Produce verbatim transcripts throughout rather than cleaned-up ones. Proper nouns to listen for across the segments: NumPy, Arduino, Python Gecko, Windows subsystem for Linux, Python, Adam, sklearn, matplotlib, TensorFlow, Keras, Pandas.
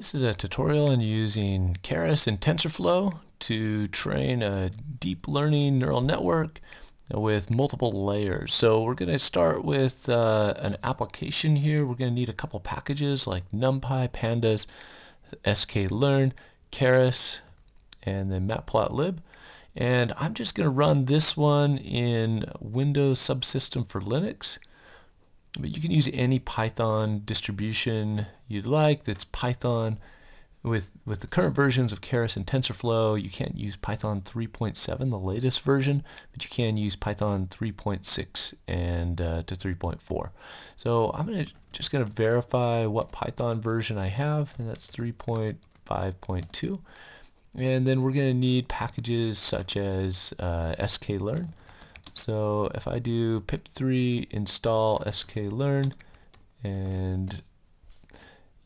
This is a tutorial on using Keras and TensorFlow to train a deep learning neural network with multiple layers. So we're going to start with uh, an application here. We're going to need a couple packages like NumPy, Pandas, sklearn, Keras, and then matplotlib. And I'm just going to run this one in Windows subsystem for Linux. But you can use any Python distribution you'd like. That's Python with with the current versions of Keras and TensorFlow. You can't use Python three point seven, the latest version, but you can use Python three point six and uh, to three point four. So I'm gonna just gonna verify what Python version I have, and that's three point five point two. And then we're gonna need packages such as uh, sklearn. So if I do pip three install sklearn and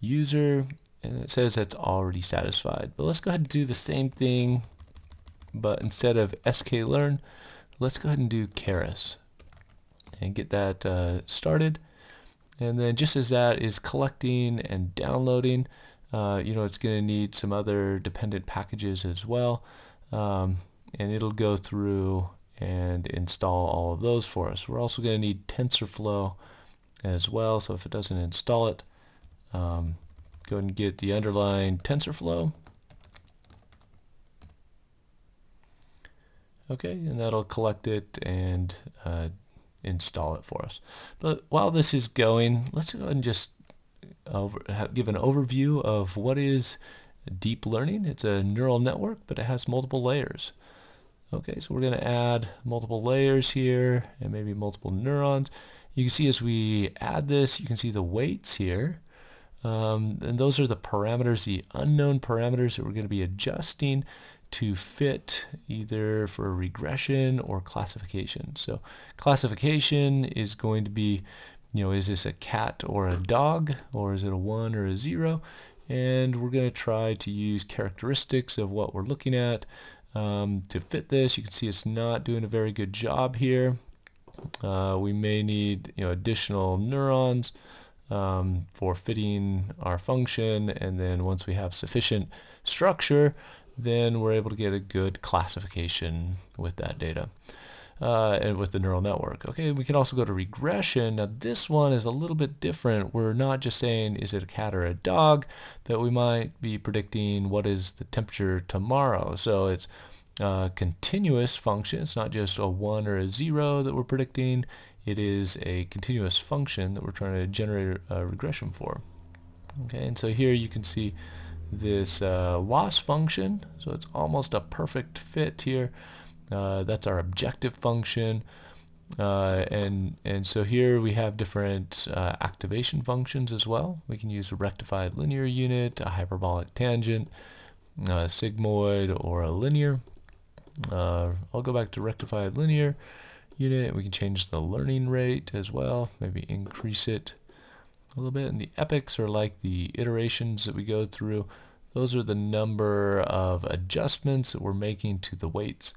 user, and it says that's already satisfied. But let's go ahead and do the same thing, but instead of sklearn, let's go ahead and do Keras and get that uh, started. And then just as that is collecting and downloading, uh, you know, it's going to need some other dependent packages as well, um, and it'll go through and install all of those for us. We're also going to need TensorFlow as well, so if it doesn't install it, um, go ahead and get the underlying TensorFlow. Okay, and that'll collect it and uh, install it for us. But while this is going, let's go ahead and just over, have, give an overview of what is deep learning. It's a neural network, but it has multiple layers. Okay, so we're going to add multiple layers here and maybe multiple neurons. You can see as we add this, you can see the weights here. Um, and those are the parameters, the unknown parameters that we're going to be adjusting to fit either for regression or classification. So classification is going to be, you know, is this a cat or a dog, or is it a one or a zero? And we're going to try to use characteristics of what we're looking at Um, to fit this. You can see it's not doing a very good job here. Uh, we may need, you know, additional neurons um, for fitting our function, and then once we have sufficient structure, then we're able to get a good classification with that data uh, and with the neural network. Okay, we can also go to regression. Now this one is a little bit different. We're not just saying is it a cat or a dog, but we might be predicting what is the temperature tomorrow. So it's a continuous function. It's not just a one or a zero that we're predicting. It is a continuous function that we're trying to generate a regression for. Okay, and so here you can see this uh, loss function, so it's almost a perfect fit here. Uh, that's our objective function, uh, and and so here we have different uh, activation functions as well. We can use a rectified linear unit, a hyperbolic tangent, a sigmoid, or a linear. Uh, I'll go back to rectified linear unit. We can change the learning rate as well, maybe increase it a little bit. And the epochs are like the iterations that we go through. Those are the number of adjustments that we're making to the weights.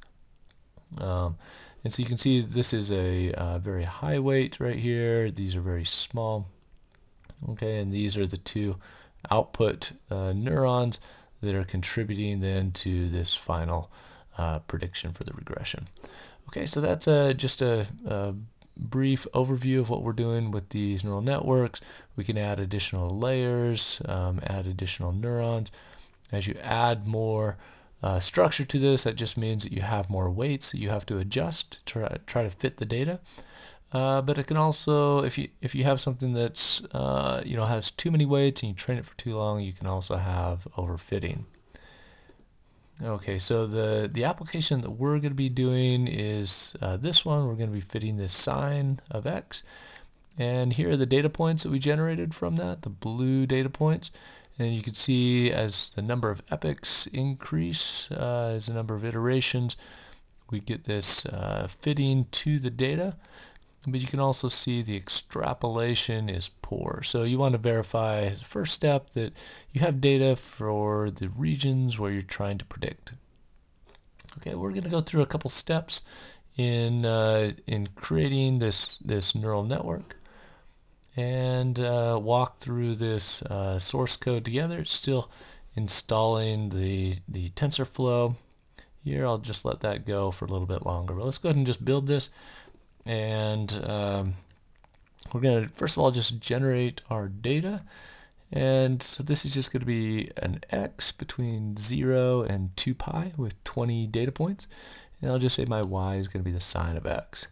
Um, and so you can see this is a uh, very high weight right here. These are very small. Okay, and these are the two output uh, neurons that are contributing then to this final uh, prediction for the regression. Okay, so that's uh, just a, a brief overview of what we're doing with these neural networks. We can add additional layers, um, add additional neurons. As you add more uh, structure to this, that just means that you have more weights that you have to adjust, try, try to fit the data. Uh, but it can also, if you if you have something that's uh, you know, has too many weights and you train it for too long, you can also have overfitting. Okay, so the, the application that we're going to be doing is uh, this one. We're going to be fitting this sine of x. And here are the data points that we generated from that, the blue data points. And you can see as the number of epochs increase, uh, as the number of iterations, we get this uh, fitting to the data. But you can also see the extrapolation is poor. So you want to verify as a first step that you have data for the regions where you're trying to predict. Okay, we're going to go through a couple steps in uh, in creating this this neural network, and uh, walk through this uh, source code together. It's still installing the, the TensorFlow. Here I'll just let that go for a little bit longer, but let's go ahead and just build this. And um, we're going to first of all just generate our data, and so this is just going to be an x between zero and two pi with twenty data points, and I'll just say my y is going to be the sine of x.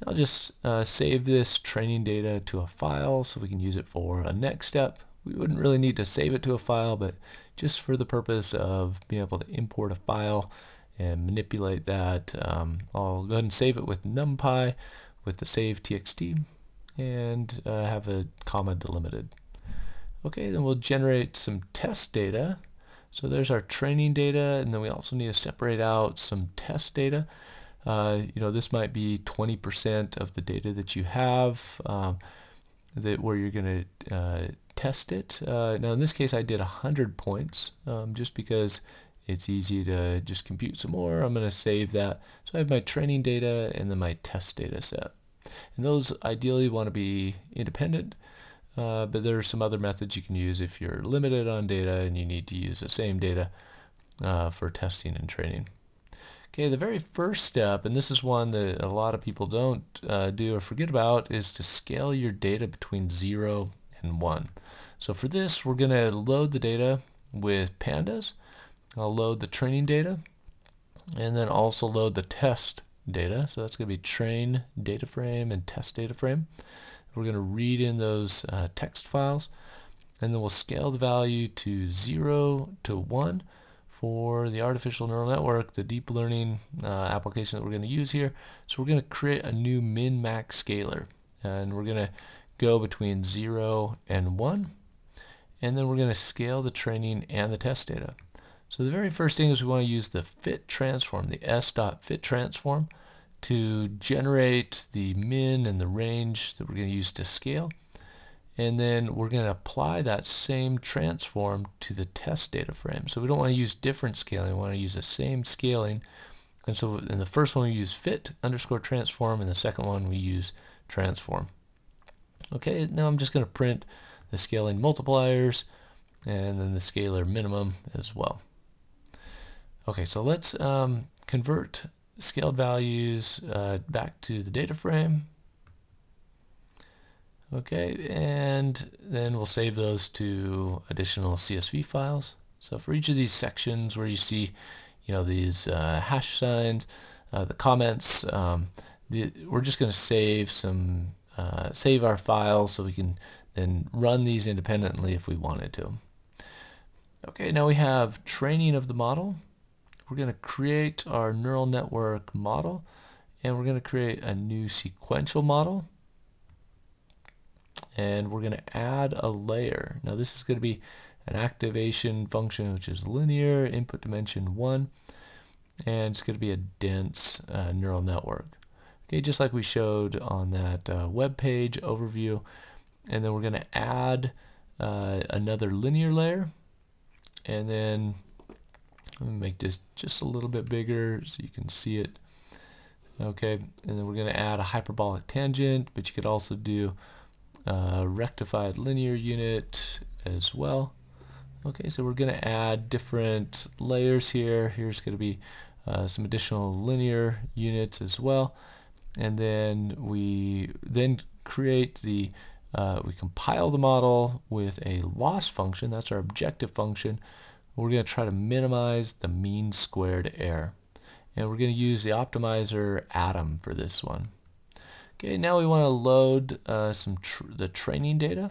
And I'll just uh, save this training data to a file so we can use it for a next step. We wouldn't really need to save it to a file, but just for the purpose of being able to import a file and manipulate that, um, I'll go ahead and save it with NumPy with the save txt, and uh, have a comma delimited. Okay, then we'll generate some test data. So there's our training data, and then we also need to separate out some test data. Uh, you know, this might be twenty percent of the data that you have um, that where you're going to uh, test it. Uh, now in this case I did one hundred points um, just because it's easy to just compute some more. I'm going to save that. So I have my training data and then my test data set. And those ideally want to be independent, uh, but there are some other methods you can use if you're limited on data and you need to use the same data uh, for testing and training. Okay, the very first step, and this is one that a lot of people don't uh, do or forget about, is to scale your data between zero and one. So for this, we're going to load the data with Pandas. I'll load the training data and then also load the test data. So that's going to be train data frame and test data frame. We're going to read in those uh, text files, and then we'll scale the value to zero to one for the artificial neural network, the deep learning uh, application that we're going to use here. So we're going to create a new min-max scaler, and we're going to go between zero and one, and then we're going to scale the training and the test data. So the very first thing is we want to use the fit transform, the s.fit transform, to generate the min and the range that we're going to use to scale. And then we're going to apply that same transform to the test data frame. So we don't want to use different scaling, we want to use the same scaling. And so in the first one we use fit underscore transform, and the second one we use transform. Okay, now I'm just going to print the scaling multipliers and then the scalar minimum as well. Okay, so let's um, convert scaled values uh, back to the data frame. Okay, and then we'll save those to additional C S V files. So for each of these sections where you see, you know, these uh, hash signs, uh, the comments, um, the, we're just going to save some, uh, save our files so we can then run these independently if we wanted to. Okay, now we have training of the model. We're going to create our neural network model, and we're going to create a new sequential model, and we're going to add a layer. Now this is going to be an activation function, which is linear, input dimension one, and it's going to be a dense uh, neural network. Okay, just like we showed on that uh, web page overview. And then we're going to add uh, another linear layer, and then let me make this just a little bit bigger so you can see it. Okay, and then we're going to add a hyperbolic tangent, but you could also do a rectified linear unit as well. Okay, so we're going to add different layers here. Here's going to be uh, some additional linear units as well, and then we then create the uh, we compile the model with a loss function. That's our objective function. We're going to try to minimize the mean squared error, and we're going to use the optimizer Adam for this one. Okay, now we want to load uh, some tr the training data.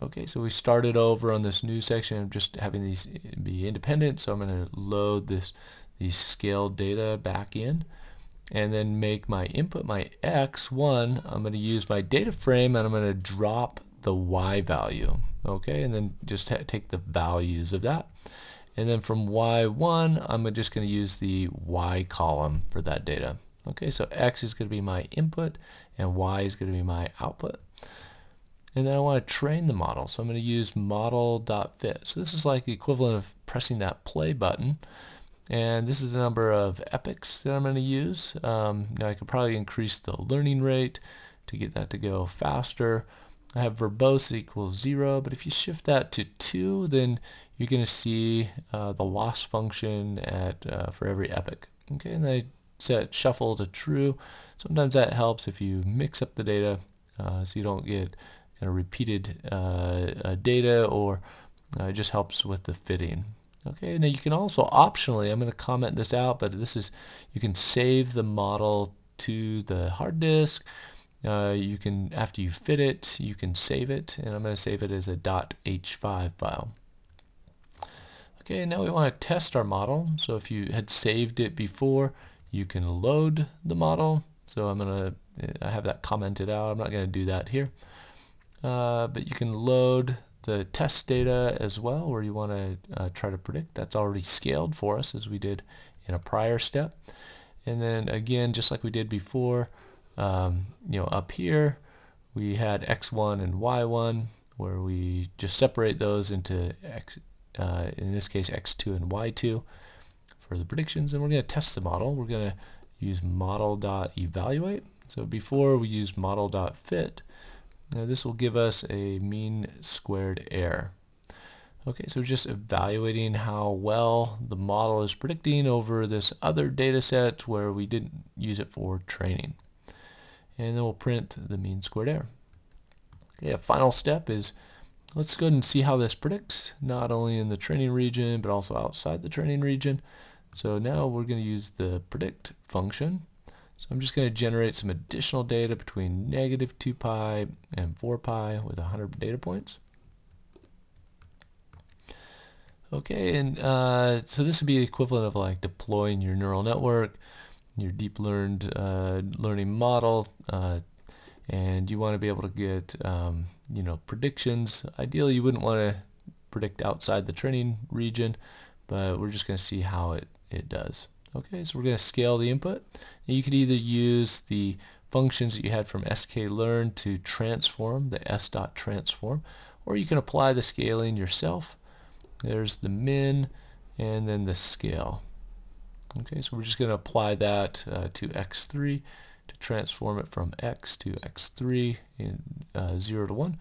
Okay, so we started over on this new section of just having these be independent, so I'm going to load this these scaled data back in, and then make my input, my x one, I'm going to use my data frame, and I'm going to drop the y value. Okay, and then just take the values of that, and then from y one I'm just going to use the y column for that data. Okay, so x is going to be my input and y is going to be my output, and then I want to train the model, so I'm going to use model.fit. So this is like the equivalent of pressing that play button, and this is the number of epochs that I'm going to use. Um, now I could probably increase the learning rate to get that to go faster. I have verbose equals zero, but if you shift that to two, then you're going to see uh, the loss function at uh, for every epoch. Okay, and I set shuffle to true. Sometimes that helps if you mix up the data, uh, so you don't get kind of repeated uh, uh, data, or uh, it just helps with the fitting. Okay, now you can also optionally, I'm going to comment this out, but this is, you can save the model to the hard disk. Uh, you can, after you fit it, you can save it, and I'm going to save it as a .h five file. Okay, now we want to test our model. So if you had saved it before, you can load the model. So I'm going to, I have that commented out. I'm not going to do that here. Uh, but you can load the test data as well, where you want to uh, try to predict. That's already scaled for us, as we did in a prior step. And then again, just like we did before, um, you know, up here we had x one and y one, where we just separate those into x, uh, in this case x two and y two for the predictions. And we're going to test the model. We're going to use model.evaluate. So before we use model.fit. Now this will give us a mean squared error. Okay, so just evaluating how well the model is predicting over this other data set where we didn't use it for training. And then we'll print the mean squared error. Okay, a final step is, let's go ahead and see how this predicts, not only in the training region, but also outside the training region. So now we're going to use the predict function. So I'm just going to generate some additional data between negative two pi and four pi with one hundred data points. Okay, and uh, so this would be the equivalent of like deploying your neural network, your deep learned uh, learning model, uh, and you want to be able to get um, you know, predictions. Ideally, you wouldn't want to predict outside the training region, but we're just going to see how it it does. Okay, so we're going to scale the input. And you could either use the functions that you had from sklearn to transform, the s.transform, or you can apply the scaling yourself. There's the min and then the scale. Okay, so we're just going to apply that uh, to x three to transform it from x to x three in uh, zero to one.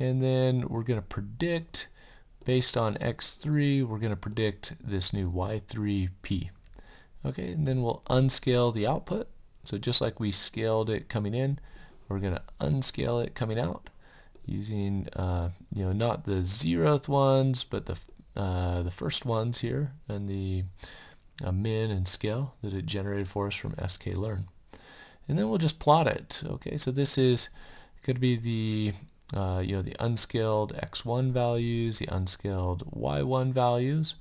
And then we're going to predict, based on x three, we're going to predict this new y three p. Okay, and then we'll unscale the output. So just like we scaled it coming in, we're going to unscale it coming out using, uh, you know, not the zeroth ones, but the uh, the first ones here, and the uh, min and scale that it generated for us from sklearn. And then we'll just plot it. Okay, so this is could be the uh, you know, the unscaled x one values, the unscaled y one values,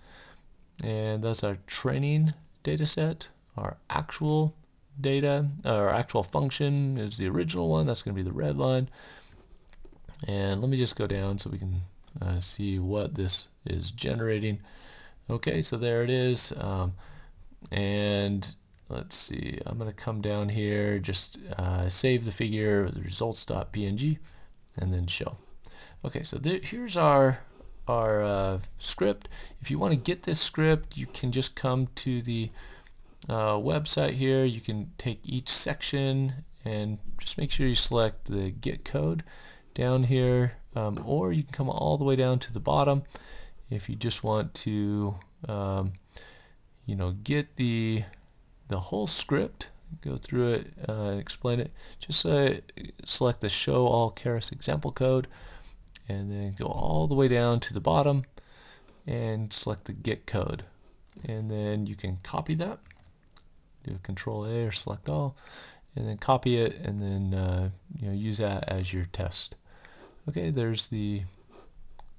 and those are training data set. Our actual data, our actual function is the original one. That's going to be the red line. And let me just go down so we can uh, see what this is generating. Okay, so there it is. Um, and let's see, I'm going to come down here, just uh, save the figure, the results.png, and then show. Okay, so there, here's our our uh, script. If you want to get this script, you can just come to the uh, website here. You can take each section and just make sure you select the Git code down here, um, or you can come all the way down to the bottom if you just want to um, you know, get the the whole script, go through it, uh, explain it. Just uh, select the show all Keras example code, and then go all the way down to the bottom and select the Git code, and then you can copy that, do a control A or select all, and then copy it, and then uh, you know, use that as your test. Okay, there's the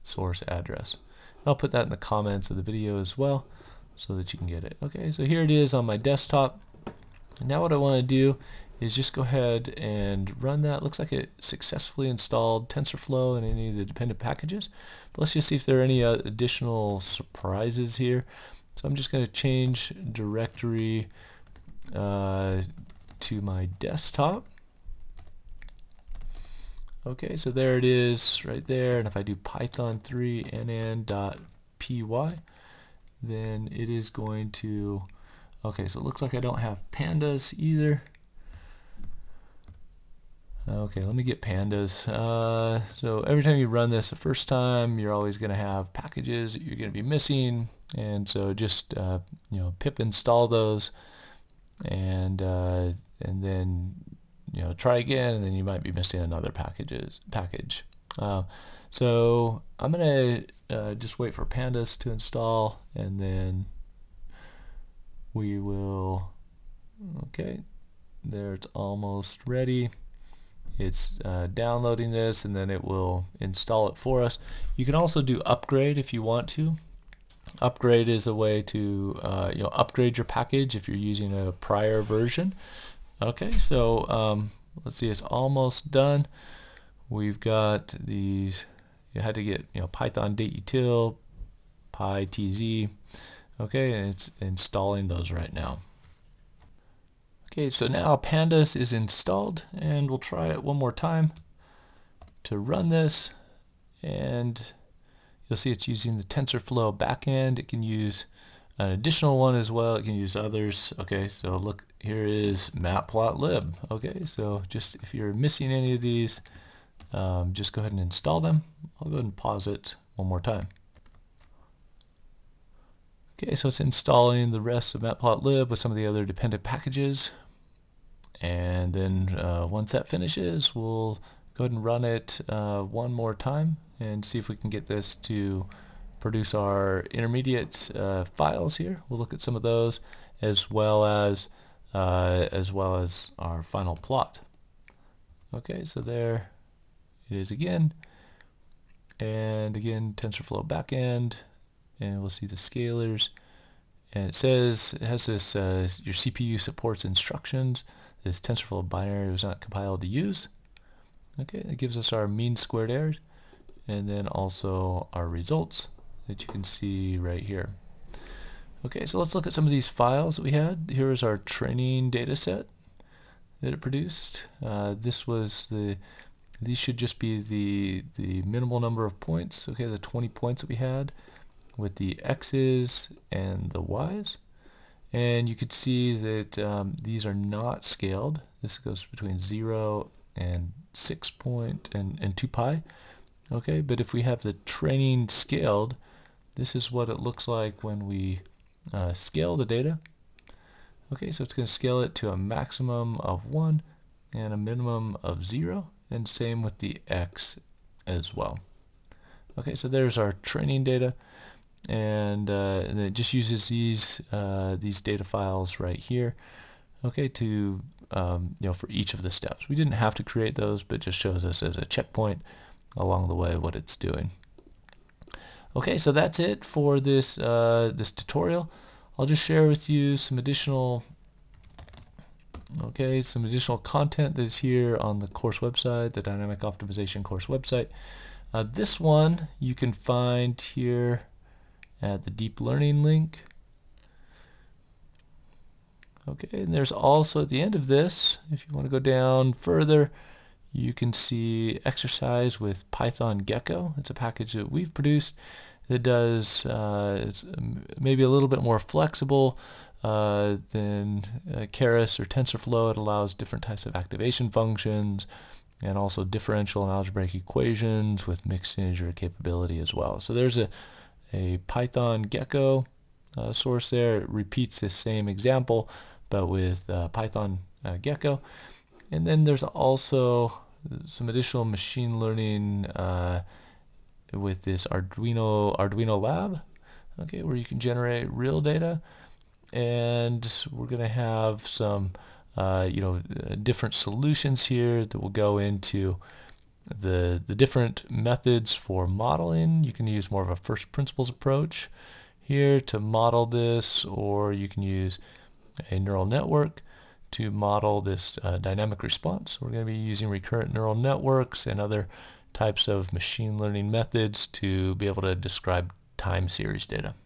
source address, and I'll put that in the comments of the video as well so that you can get it. Okay, so here it is on my desktop, and now what I want to do is just go ahead and run that. Looks like it successfully installed TensorFlow and any of the dependent packages. But let's just see if there are any uh, additional surprises here. So I'm just going to change directory uh, to my desktop. Okay, so there it is right there. And if I do python three nn.py, then it is going to, okay, so it looks like I don't have pandas either. Okay, let me get pandas. Uh, so every time you run this the first time, you're always going to have packages that you're going to be missing, and so just uh, you know, pip install those, and uh, and then you know, try again, and then you might be missing another packages package. Uh, so I'm going to uh, just wait for pandas to install, and then we will. Okay, there, it's almost ready. It's uh, downloading this, and then it will install it for us. You can also do upgrade if you want to. Upgrade is a way to uh, you know, upgrade your package if you're using a prior version. Okay, so um, let's see, it's almost done. We've got these. You had to get you know Python dateutil, pytz. Okay, and it's installing those right now. Okay, so now pandas is installed, and we'll try it one more time to run this, and you'll see it's using the TensorFlow backend. It can use an additional one as well. It can use others. Okay, so look, here is matplotlib. Okay, so just if you're missing any of these, um, just go ahead and install them. I'll go ahead and pause it one more time. Okay, so it's installing the rest of matplotlib with some of the other dependent packages. And then uh, once that finishes, we'll go ahead and run it uh, one more time and see if we can get this to produce our intermediate uh, files here. We'll look at some of those as well as uh, as well as our final plot. Okay, so there it is again. And again, TensorFlow backend, and we'll see the scalars. And it says, it has this, uh, your C P U supports instructions. This TensorFlow binary was not compiled to use. Okay, that gives us our mean squared errors, and then also our results that you can see right here. Okay, so let's look at some of these files that we had. Here is our training data set that it produced. Uh, this was the, these should just be the, the minimal number of points, okay, the twenty points that we had, with the X's and the Y's. And you could see that um, these are not scaled. This goes between zero and six point and, and two pi. Okay, but if we have the training scaled, this is what it looks like when we uh, scale the data. Okay, so it's going to scale it to a maximum of one and a minimum of zero, and same with the X as well. Okay, so there's our training data. And, uh, and it just uses these uh, these data files right here, okay, to um, you know, for each of the steps. We didn't have to create those, but just shows us as a checkpoint along the way what it's doing. Okay, so that's it for this uh, this tutorial. I'll just share with you some additional okay some additional content that is here on the course website, the Dynamic Optimization course website. Uh, this one you can find here at the deep learning link. Okay, and there's also at the end of this, if you want to go down further, you can see exercise with Python Gecko. It's a package that we've produced that does uh, it's maybe a little bit more flexible uh, than uh, Keras or TensorFlow. It allows different types of activation functions, and also differential and algebraic equations with mixed integer capability as well. So there's a a Python Gecko uh, source there. It repeats this same example, but with uh, Python uh, Gecko. And then there's also some additional machine learning uh, with this Arduino Arduino lab, okay, where you can generate real data. And we're going to have some, uh, you know, different solutions here that will go into The, the different methods for modeling. You can use more of a first principles approach here to model this, or you can use a neural network to model this uh, dynamic response. We're going to be using recurrent neural networks and other types of machine learning methods to be able to describe time series data.